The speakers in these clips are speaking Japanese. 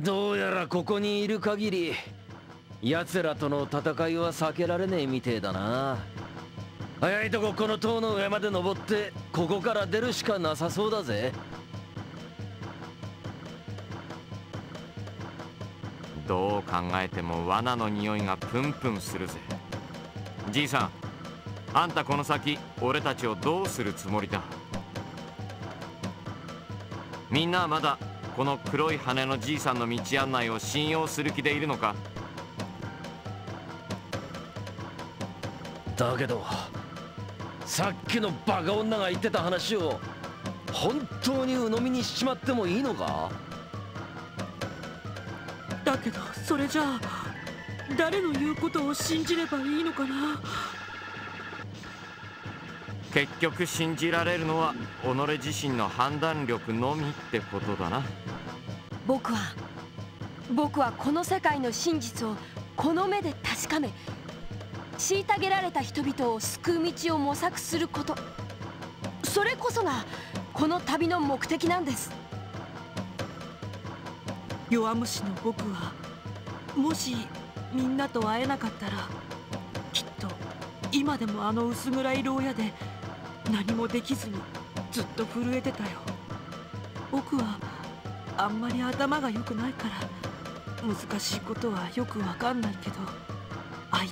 どうやらここにいる限り奴らとの戦いは避けられねえみてえだな。早いとここの塔の上まで登ってここから出るしかなさそうだぜ。どう考えても罠の匂いがプンプンするぜ。じいさん、あんたこの先俺たちをどうするつもりだ。みんなはまだこの黒い羽のじいさんの道案内を信用する気でいるのか。だけどさっきのバカ女が言ってた話を本当に鵜呑みにしちまってもいいのか。だけどそれじゃあ誰の言うことを信じればいいのかな。結局信じられるのは己自身の判断力のみってことだな。僕はこの世界の真実をこの目で確かめ、虐げられた人々を救う道を模索すること、それこそがこの旅の目的なんです。弱虫の僕はもしみんなと会えなかったらきっと今でもあの薄暗い牢屋で何もできずにずっと震えてたよ。僕はあんまり頭が良くないから難しいことはよくわかんないけど、愛っ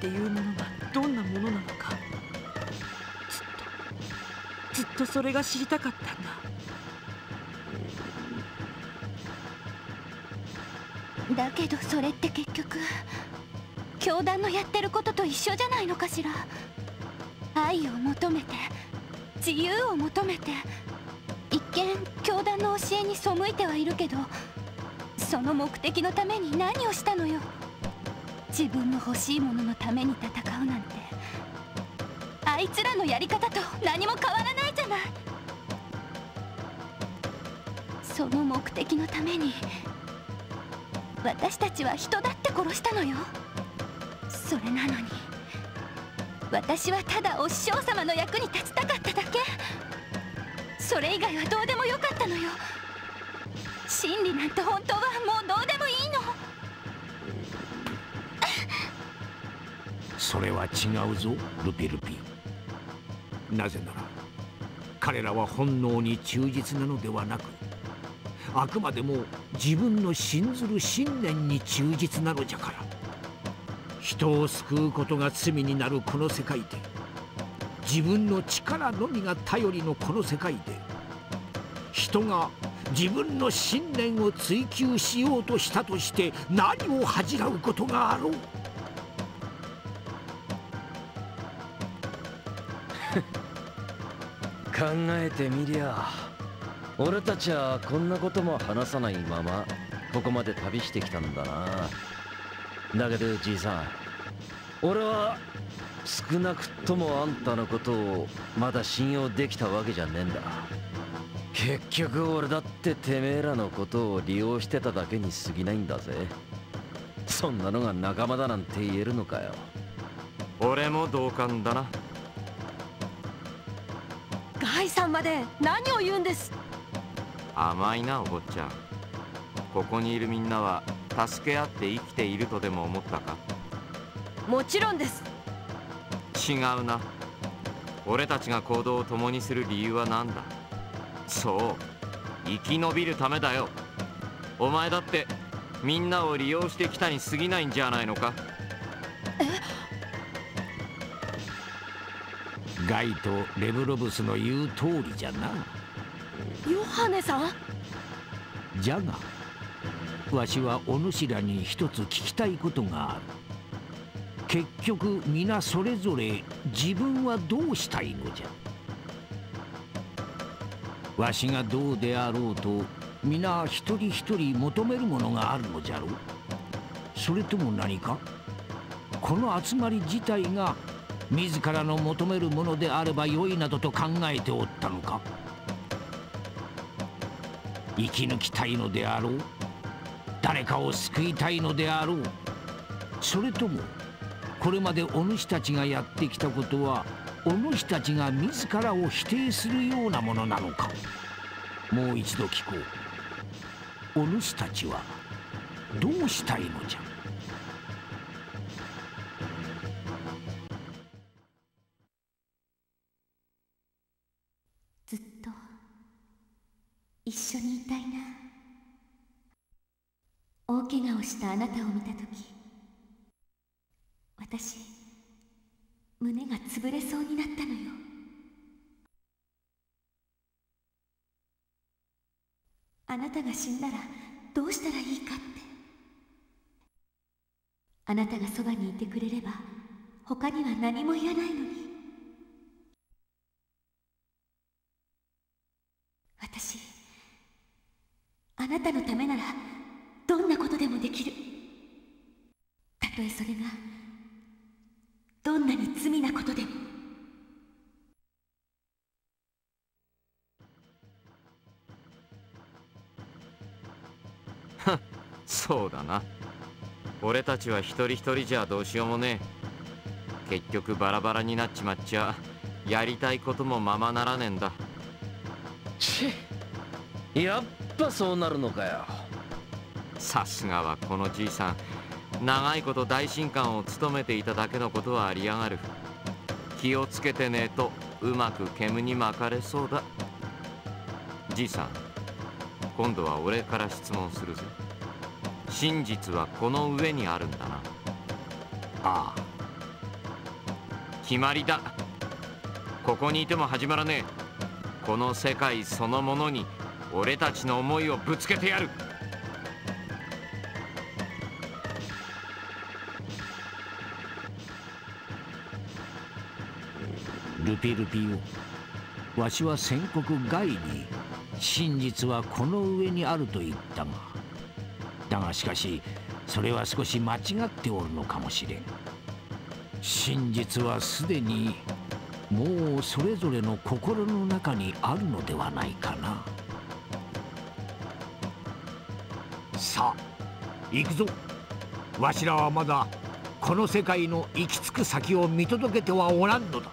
ていうものがどんなものなのかずっとそれが知りたかったんだ。だけどそれって結局教団のやってることと一緒じゃないのかしら。愛を求めて自由を求めて、一見教団の教えに背いてはいるけど、その目的のために何をしたのよ。自分の欲しいもののために戦うなんてあいつらのやり方と何も変わらないじゃない。その目的のために私たちは人だって殺したのよ。それなのに私はただお師匠様の役に立ちたかっただけ。それ以外はどうでもよかったのよ。真理なんて本当はもうどうでもいいの。それは違うぞ、ルピ。なぜなら彼らは本能に忠実なのではなく、あくまでも自分の信ずる信念に忠実なのじゃから。人を救うことが罪になるこの世界で、自分の力のみが頼りのこの世界で、人が自分の信念を追求しようとしたとして何を恥じらうことがあろう。考えてみりゃ俺たちはこんなことも話さないままここまで旅してきたんだな。だけどじいさん、俺は少なくともあんたのことをまだ信用できたわけじゃねえんだ。結局俺だっててめえらのことを利用してただけに過ぎないんだぜ。そんなのが仲間だなんて言えるのかよ。俺も同感だな。ガイさんまで何を言うんです。甘いなお坊ちゃん。ここにいるみんなは助け合って生きているとでも思ったか。もちろんです。違うな。俺たちが行動を共にする理由は何だ。そう、生き延びるためだよ。お前だってみんなを利用してきたに過ぎないんじゃないのか。ガイとレブロブスの言う通りじゃな。ヨハネさんじゃが、わしはお主らに一つ聞きたいことがある。結局皆それぞれ自分はどうしたいのじゃ。わしがどうであろうと皆一人一人求めるものがあるのじゃろう。それとも何かこの集まり自体が自らの求めるものであればよいなどと考えておったのか。生き抜きたいのであろう、誰かを救いたいのであろう、それともこれまでお主たちがやってきたことはお主たちが自らを否定するようなものなのか。もう一度聞こう。お主たちはどうしたいのじゃ。ずっと一緒にいたいな。大怪我をしたあなたを見たとき、私胸が潰れそうになったのよ。あなたが死んだらどうしたらいいかって。あなたがそばにいてくれれば他には何もいらないのに。私、あなたのためならどんなことでもできる。たとえそれがどんなに罪なことでも。そうだな、俺たちは一人一人じゃどうしようもねえ。結局バラバラになっちまっちゃやりたいこともままならねえんだ。ちっ、やっぱそうなるのかよ。さすがはこのじいさん、長いこと大神官を務めていただけのことはありやがる。気をつけてねえとうまく煙に巻かれそうだ。じいさん、今度は俺から質問するぜ。真実はこの上にあるんだな。ああ、決まりだ。ここにいても始まらねえ。この世界そのものに俺たちの思いをぶつけてやる。ルピルピよ、わしは宣告外に真実はこの上にあると言ったが、だがしかしそれは少し間違っておるのかもしれん。真実はすでにもうそれぞれの心の中にあるのではないかな。さあ行くぞ。わしらはまだこの世界の行き着く先を見届けてはおらんのだ。